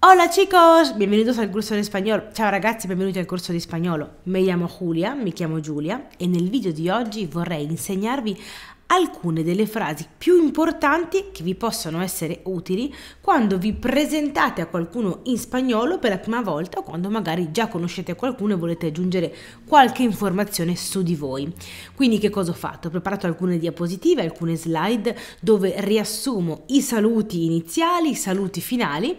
Hola chicos, bienvenidos al corso di spagnolo. Ciao ragazzi, benvenuti al corso di spagnolo. Mi chiamo Giulia e nel video di oggi vorrei insegnarvi alcune delle frasi più importanti che vi possono essere utili quando vi presentate a qualcuno in spagnolo per la prima volta o quando magari già conoscete qualcuno e volete aggiungere qualche informazione su di voi. Quindi che cosa ho fatto? Ho preparato alcune diapositive, alcune slide dove riassumo i saluti iniziali, i saluti finali,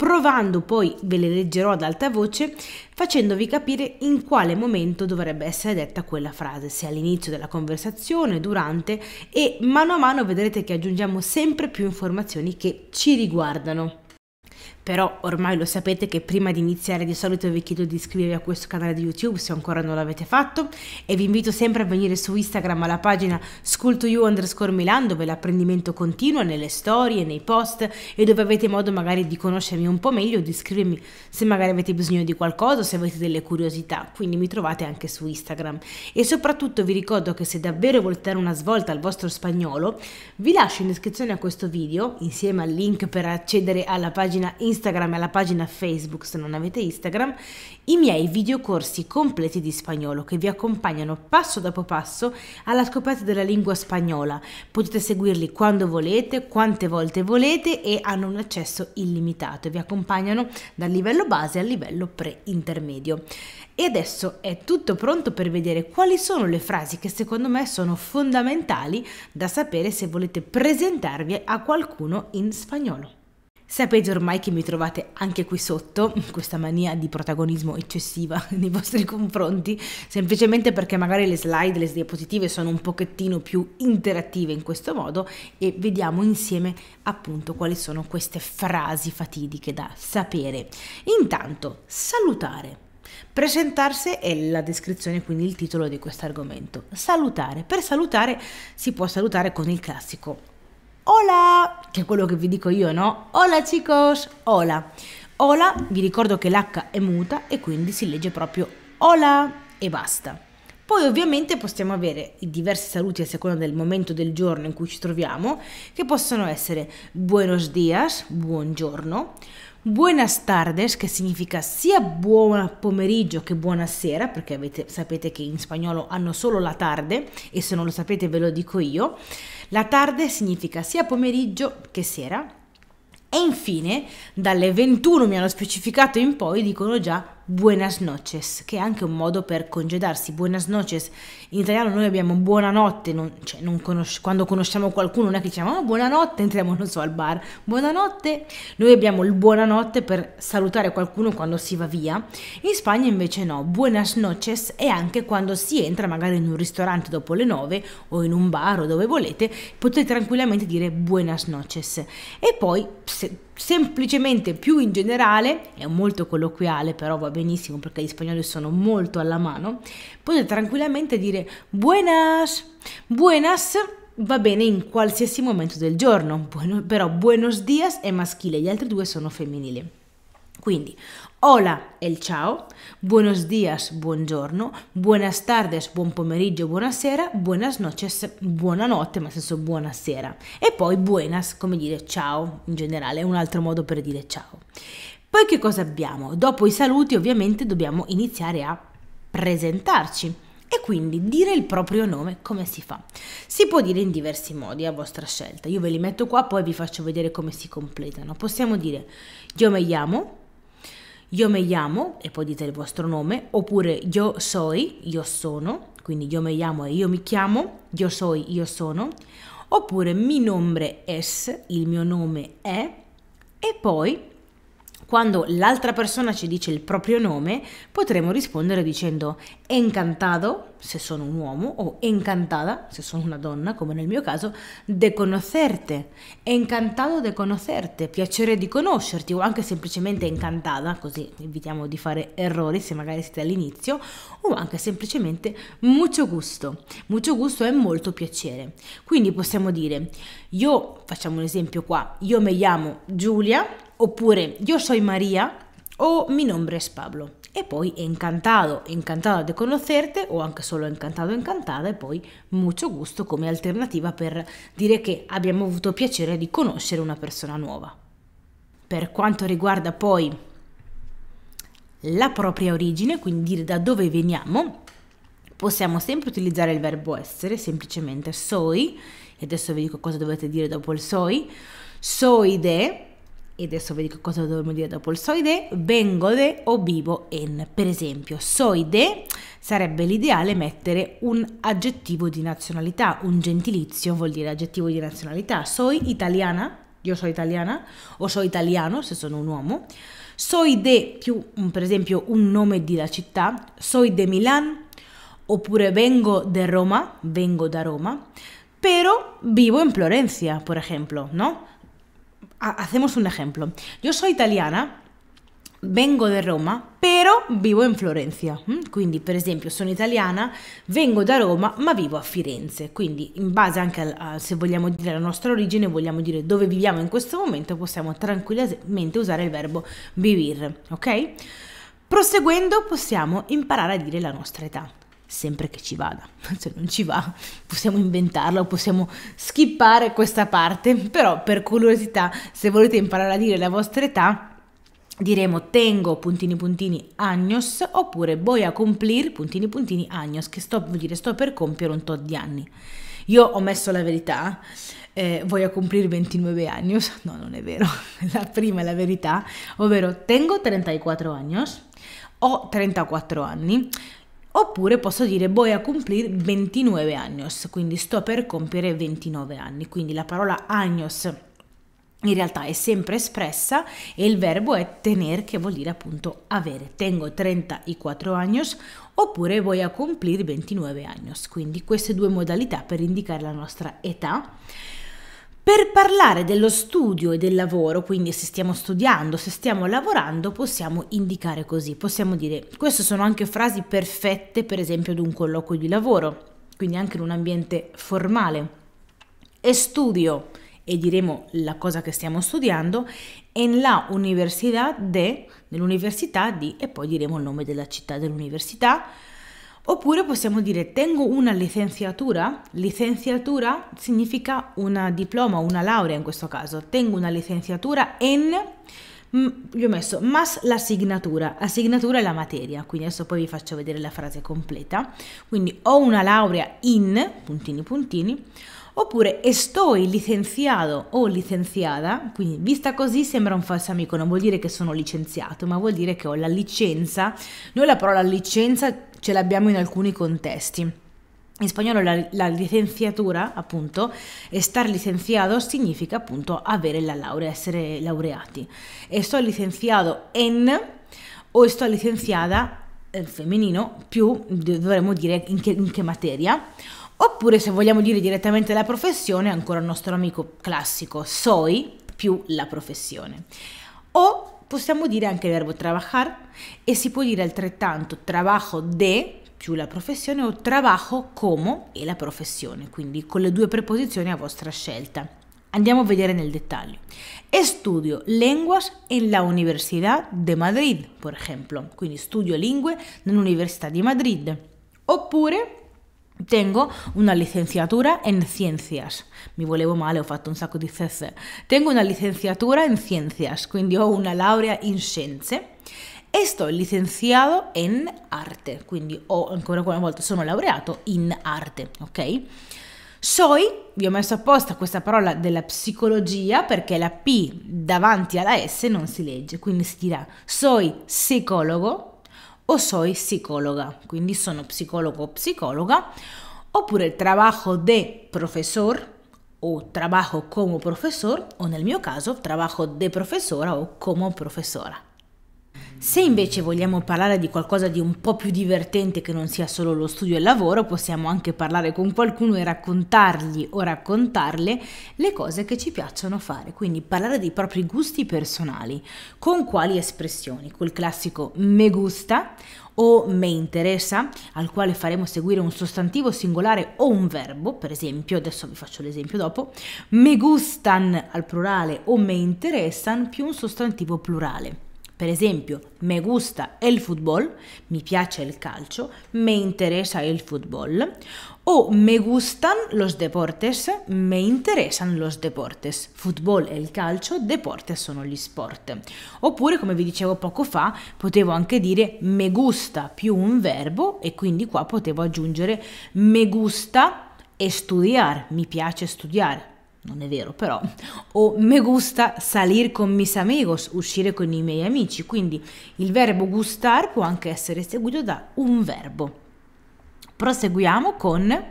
provando poi, ve le leggerò ad alta voce, facendovi capire in quale momento dovrebbe essere detta quella frase, se all'inizio della conversazione, durante, e mano a mano vedrete che aggiungiamo sempre più informazioni che ci riguardano. Però ormai lo sapete che prima di iniziare di solito vi chiedo di iscrivervi a questo canale di YouTube se ancora non l'avete fatto, e vi invito sempre a venire su Instagram alla pagina School2u_Milan, dove l'apprendimento continua nelle storie, nei post, e dove avete modo magari di conoscermi un po' meglio, di iscrivermi se magari avete bisogno di qualcosa o se avete delle curiosità, quindi mi trovate anche su Instagram. E soprattutto vi ricordo che se davvero volete dare una svolta al vostro spagnolo, vi lascio in descrizione a questo video insieme al link per accedere alla pagina Instagram e alla pagina Facebook se non avete Instagram, i miei videocorsi completi di spagnolo che vi accompagnano passo dopo passo alla scoperta della lingua spagnola. Potete seguirli quando volete, quante volte volete, e hanno un accesso illimitato e vi accompagnano dal livello base al livello pre-intermedio. E adesso è tutto pronto per vedere quali sono le frasi che secondo me sono fondamentali da sapere se volete presentarvi a qualcuno in spagnolo. Sapete ormai che mi trovate anche qui sotto, questa mania di protagonismo eccessiva nei vostri confronti, semplicemente perché magari le slide, le diapositive sono un pochettino più interattive in questo modo, e vediamo insieme appunto quali sono queste frasi fatidiche da sapere. Intanto, salutare. Presentarsi è la descrizione, quindi il titolo di questo argomento. Salutare. Per salutare si può salutare con il classico hola, che è quello che vi dico io, no? Hola chicos, hola. Hola, vi ricordo che l'H è muta e quindi si legge proprio hola e basta. Poi ovviamente possiamo avere i diversi saluti a seconda del momento del giorno in cui ci troviamo, che possono essere buenos días, buongiorno, buenas tardes, che significa sia buon pomeriggio che buonasera, perché sapete che in spagnolo hanno solo la tarde, e se non lo sapete ve lo dico io. La tarde significa sia pomeriggio che sera. E infine, dalle 21 mi hanno specificato in poi, dicono già buenas noches, che è anche un modo per congedarsi. Buenas noches, in italiano noi abbiamo buonanotte, quando conosciamo qualcuno non è che diciamo oh, buonanotte, entriamo non so al bar, buonanotte. Noi abbiamo il buonanotte per salutare qualcuno quando si va via. In Spagna invece no, buenas noches è anche quando si entra magari in un ristorante dopo le 9 o in un bar o dove volete, potete tranquillamente dire buenas noches. E poi semplicemente più in generale, è molto colloquiale però va benissimo perché gli spagnoli sono molto alla mano, potete tranquillamente dire buenas. Buenas va bene in qualsiasi momento del giorno, però buenos días è maschile, gli altri due sono femminili. Quindi hola è il ciao, buenos días buongiorno, buenas tardes buon pomeriggio buonasera, buenas noches buonanotte, ma nel senso buonasera, e poi buenas come dire ciao in generale, è un altro modo per dire ciao. Poi che cosa abbiamo? Dopo i saluti ovviamente dobbiamo iniziare a presentarci. E quindi dire il proprio nome come si fa? Si può dire in diversi modi a vostra scelta, io ve li metto qua poi vi faccio vedere come si completano. Possiamo dire io me llamo e poi dite il vostro nome, oppure io sono, quindi io me llamo e io mi chiamo, io sono, oppure mi nombre es, il mio nome è, e poi quando l'altra persona ci dice il proprio nome, potremo rispondere dicendo encantado, se sono un uomo, o encantada, se sono una donna, come nel mio caso, de conocerte. Encantado de conocerte, piacere di conoscerti, o anche semplicemente encantata, così evitiamo di fare errori se magari siete all'inizio, o anche semplicemente mucho gusto. Mucho gusto è molto piacere. Quindi possiamo dire, io, facciamo un esempio qua, io me llamo Giulia, oppure io soy Maria, o mi nombre es Pablo, e poi encantado, encantada de conocerte, o anche solo encantado, encantata, e poi mucho gusto come alternativa per dire che abbiamo avuto piacere di conoscere una persona nuova. Per quanto riguarda poi la propria origine, quindi dire da dove veniamo, possiamo sempre utilizzare il verbo essere, semplicemente soy, e adesso vi dico cosa dovete dire dopo il soy, soy de, e adesso vi dico cosa dobbiamo dire dopo il soy de, vengo de o vivo en. Per esempio, soy de sarebbe l'ideale mettere un aggettivo di nazionalità, un gentilizio vuol dire aggettivo di nazionalità. Soy italiana, io sono italiana, o sono italiano se sono un uomo. Soy de più, per esempio, un nome di la città, soy de Milan, oppure vengo de Roma, vengo da Roma, pero vivo en Florencia, por ejemplo, ¿no? Hacemos un ejemplo. Yo soy italiana, vengo de Roma, pero vivo in Florencia. Quindi, per esempio, sono italiana, vengo da Roma, ma vivo a Firenze. Quindi, in base anche a se vogliamo dire la nostra origine, vogliamo dire dove viviamo in questo momento, possiamo tranquillamente usare il verbo vivir, ok? Proseguendo, possiamo imparare a dire la nostra età, sempre che ci vada. Se non ci va possiamo inventarla o possiamo skippare questa parte, però per curiosità, se volete imparare a dire la vostra età, diremo tengo puntini puntini años, oppure voy a cumplir puntini puntini años, che vuol dire sto per compiere un tot di anni. Io ho messo la verità, voy a cumplir 29 años, no, non è vero, la prima è la verità, ovvero tengo 34 años, ho 34 anni, oppure posso dire voy a cumplir 29 años, quindi sto per compiere 29 anni. Quindi la parola años in realtà è sempre espressa e il verbo è tener, che vuol dire appunto avere. Tengo 34 años oppure voy a cumplir 29 años. Quindi queste due modalità per indicare la nostra età. Per parlare dello studio e del lavoro, quindi se stiamo studiando, se stiamo lavorando, possiamo indicare così, possiamo dire, queste sono anche frasi perfette per esempio ad un colloquio di lavoro, quindi anche in un ambiente formale, e studio, e diremo la cosa che stiamo studiando, en la universidad de, nell'università di, e poi diremo il nome della città dell'università. Oppure possiamo dire tengo una licenciatura, licenciatura significa un diploma, una laurea in questo caso, tengo una licenciatura en, io ho messo mas l'asignatura, asignatura è la materia, quindi adesso poi vi faccio vedere la frase completa, quindi ho una laurea in, puntini puntini, oppure estoy licenciado o licenziada, quindi vista così sembra un falso amico, non vuol dire che sono licenziato, ma vuol dire che ho la licenza. Noi la parola licenza ce l'abbiamo in alcuni contesti. In spagnolo la licenciatura, appunto, e star licenciado significa appunto avere la laurea, essere laureati. Estoy licenciado en o estoy licenciada, femminino, più dovremmo dire in che materia. Oppure se vogliamo dire direttamente la professione, ancora il nostro amico classico, soy più la professione. O possiamo dire anche il verbo trabajar e si può dire altrettanto trabajo de più la professione o trabajo como e la professione, quindi con le due preposizioni a vostra scelta. Andiamo a vedere nel dettaglio. Estudio lenguas en la Universidad de Madrid, per esempio, quindi studio lingue nell'Università di Madrid. Oppure tengo una licenciatura en ciencias, mi volevo male, ho fatto un sacco di cesse, tengo una licenciatura en ciencias, quindi ho una laurea in scienze, estoy licenciado en arte, quindi ho ancora una volta sono laureato in arte, ok? Soy, vi ho messo apposta questa parola della psicologia perché la P davanti alla S non si legge, quindi si dirà soy psicologo o soy psicologa, quindi sono psicologo o psicologa, oppure trabajo de profesor o trabajo como profesor, o nel mio caso trabajo de profesora o como profesora. Se invece vogliamo parlare di qualcosa di un po' più divertente che non sia solo lo studio e il lavoro, possiamo anche parlare con qualcuno e raccontargli o raccontarle le cose che ci piacciono fare, quindi parlare dei propri gusti personali. Con quali espressioni? Col classico me gusta o me interessa, al quale faremo seguire un sostantivo singolare o un verbo, per esempio, adesso vi faccio l'esempio dopo, me gustan al plurale o me interessan più un sostantivo plurale. Per esempio, me gusta el fútbol, mi piace il calcio, me interesa el fútbol, o me gustan los deportes, me interesan los deportes. Football è il calcio, deportes sono gli sport. Oppure, come vi dicevo poco fa, potevo anche dire me gusta più un verbo e quindi qua potevo aggiungere me gusta estudiar, mi piace studiare. Non è vero però, o me gusta salir con mis amigos, uscire con i miei amici, quindi il verbo gustar può anche essere seguito da un verbo. Proseguiamo con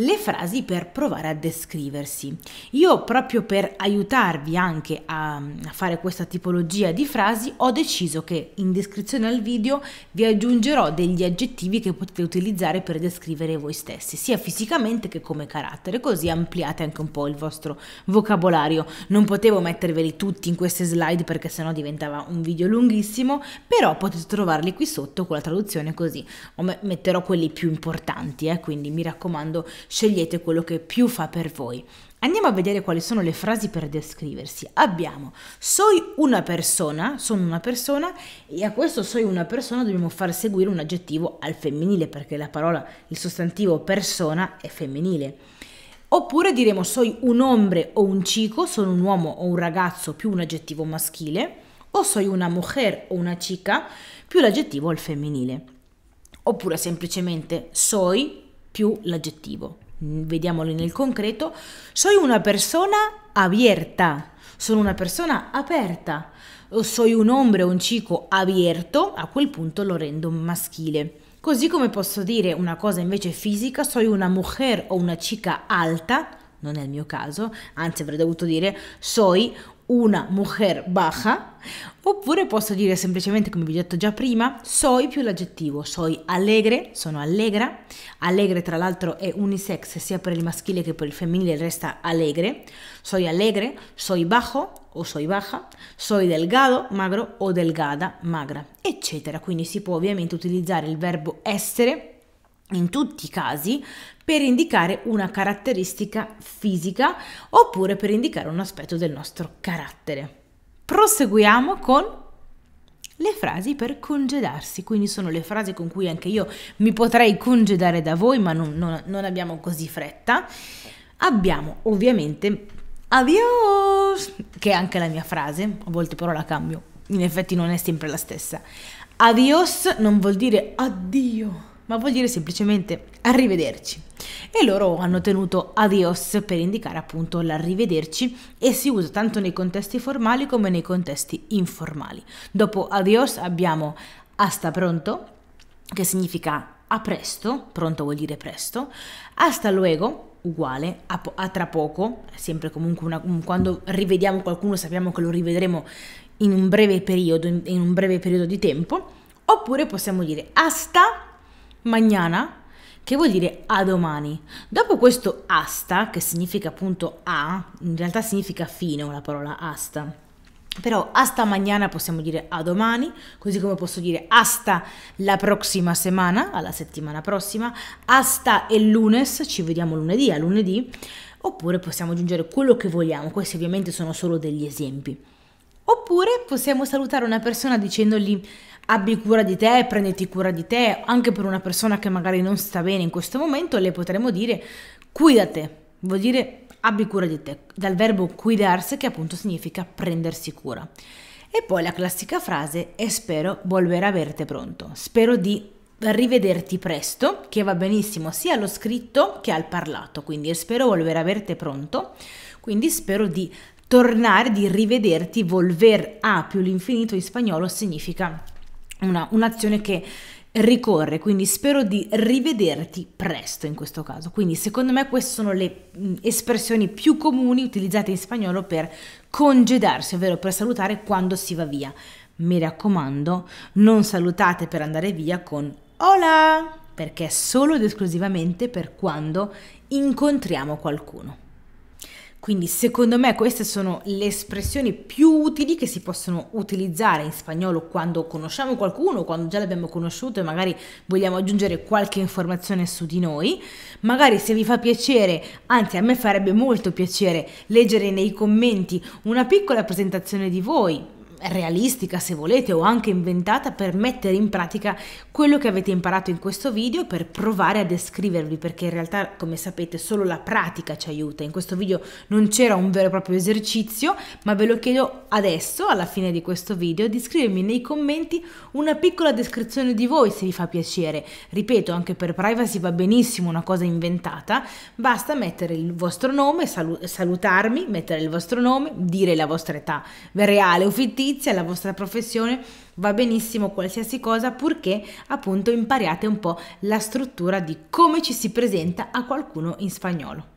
le frasi per provare a descriversi. Io, proprio per aiutarvi anche a fare questa tipologia di frasi, ho deciso che in descrizione al video vi aggiungerò degli aggettivi che potete utilizzare per descrivere voi stessi, sia fisicamente che come carattere, così ampliate anche un po' il vostro vocabolario. Non potevo metterveli tutti in queste slide perché sennò diventava un video lunghissimo, però potete trovarli qui sotto con la traduzione, così metterò quelli più importanti, quindi mi raccomando, scegliete quello che più fa per voi. Andiamo a vedere quali sono le frasi per descriversi. Abbiamo sono una persona, e a questo soy una persona dobbiamo far seguire un aggettivo al femminile perché la parola, il sostantivo persona è femminile. Oppure diremo soy un hombre o un chico, sono un uomo o un ragazzo più un aggettivo maschile, o soy una mujer o una chica più l'aggettivo al femminile. Oppure semplicemente soy più l'aggettivo. Vediamolo nel concreto. Soy una persona abierta, sono una persona aperta. O soy un hombre o un chico abierto, a quel punto lo rendo maschile. Così come posso dire una cosa invece fisica, soy una mujer o una chica alta, non è il mio caso, anzi avrei dovuto dire soy una mujer baja. Oppure posso dire semplicemente, come vi ho detto già prima, soy più l'aggettivo, soy alegre, sono allegra. Alegre tra l'altro è unisex, sia per il maschile che per il femminile resta alegre, soy bajo o soy baja, soy delgado, magro o delgada, magra, eccetera. Quindi si può ovviamente utilizzare il verbo essere in tutti i casi per indicare una caratteristica fisica oppure per indicare un aspetto del nostro carattere. Proseguiamo con le frasi per congedarsi, quindi sono le frasi con cui anche io mi potrei congedare da voi, ma non abbiamo così fretta. Abbiamo ovviamente adios, che è anche la mia frase, a volte però la cambio, in effetti non è sempre la stessa. Adios non vuol dire addio, ma vuol dire semplicemente arrivederci. E loro hanno tenuto adios per indicare appunto l'arrivederci e si usa tanto nei contesti formali come nei contesti informali. Dopo adios abbiamo hasta pronto, che significa a presto, pronto vuol dire presto, hasta luego uguale a tra poco, sempre comunque quando rivediamo qualcuno sappiamo che lo rivedremo in un breve periodo, di tempo. Oppure possiamo dire hasta mañana, che vuol dire a domani. Dopo questo hasta, che significa appunto a, in realtà significa fino la parola hasta, però hasta mañana possiamo dire a domani, così come posso dire hasta la prossima settimana, alla settimana prossima, hasta el lunes, ci vediamo lunedì, a lunedì, oppure possiamo aggiungere quello che vogliamo. Questi ovviamente sono solo degli esempi. Oppure possiamo salutare una persona dicendogli abbi cura di te, prenditi cura di te. Anche per una persona che magari non sta bene in questo momento le potremmo dire cuidate, vuol dire abbi cura di te, dal verbo cuidarsi che appunto significa prendersi cura. E poi la classica frase espero volver a verte pronto, spero di rivederti presto, che va benissimo sia allo scritto che al parlato, quindi espero volver a verte pronto, quindi spero di tornare, di rivederti. Volver a più l'infinito in spagnolo significa un'azione che ricorre, quindi spero di rivederti presto in questo caso. Quindi secondo me queste sono le espressioni più comuni utilizzate in spagnolo per congedarsi, ovvero per salutare quando si va via. Mi raccomando, non salutate per andare via con hola, perché è solo ed esclusivamente per quando incontriamo qualcuno. Quindi secondo me queste sono le espressioni più utili che si possono utilizzare in spagnolo quando conosciamo qualcuno, quando già l'abbiamo conosciuto e magari vogliamo aggiungere qualche informazione su di noi. Magari se vi fa piacere, anzi a me farebbe molto piacere leggere nei commenti una piccola presentazione di voi, realistica, se volete, o anche inventata per mettere in pratica quello che avete imparato in questo video, per provare a descrivervi, perché in realtà, come sapete, solo la pratica ci aiuta. In questo video non c'era un vero e proprio esercizio, ma ve lo chiedo adesso, alla fine di questo video, di scrivermi nei commenti una piccola descrizione di voi, se vi fa piacere. Ripeto, anche per privacy va benissimo una cosa inventata, basta mettere il vostro nome, salutarmi, mettere il vostro nome, dire la vostra età reale o fittizia, la vostra professione, va benissimo qualsiasi cosa, purché appunto impariate un po' la struttura di come ci si presenta a qualcuno in spagnolo.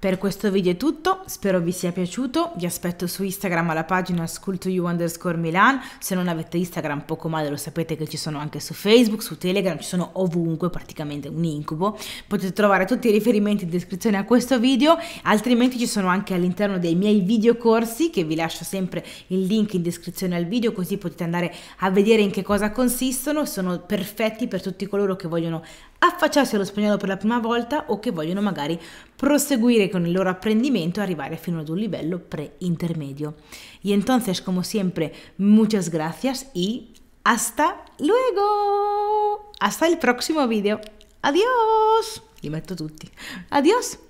Per questo video è tutto, spero vi sia piaciuto, vi aspetto su Instagram alla pagina School2u_Milan, se non avete Instagram poco male, lo sapete che ci sono anche su Facebook, su Telegram, ci sono ovunque, praticamente un incubo, potete trovare tutti i riferimenti in descrizione a questo video, altrimenti ci sono anche all'interno dei miei videocorsi, che vi lascio sempre il link in descrizione al video, così potete andare a vedere in che cosa consistono, sono perfetti per tutti coloro che vogliono affacciarsi allo spagnolo per la prima volta o che vogliono magari proseguire con il loro apprendimento e arrivare fino ad un livello pre-intermedio. Y entonces, como siempre, muchas gracias y hasta luego! Hasta il prossimo video! Adios! Li metto tutti! Adios!